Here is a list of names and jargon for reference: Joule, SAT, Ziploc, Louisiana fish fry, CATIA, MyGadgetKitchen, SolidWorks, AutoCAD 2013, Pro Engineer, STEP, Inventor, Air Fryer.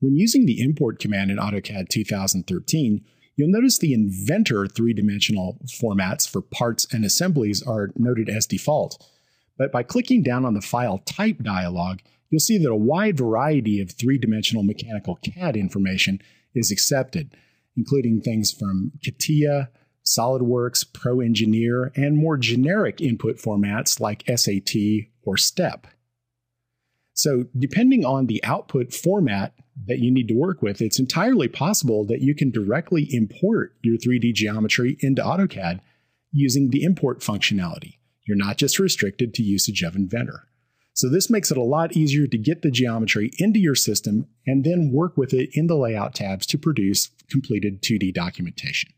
When using the import command in AutoCAD 2013, you'll notice the Inventor three-dimensional formats for parts and assemblies are noted as default. But by clicking down on the File Type dialog, you'll see that a wide variety of three-dimensional mechanical CAD information is accepted, including things from CATIA, SolidWorks, Pro Engineer, and more generic input formats like SAT or STEP. So depending on the output format that you need to work with, it's entirely possible that you can directly import your 3D geometry into AutoCAD using the import functionality. You're not just restricted to usage of Inventor. So this makes it a lot easier to get the geometry into your system and then work with it in the Layout tabs to produce completed 2D documentation.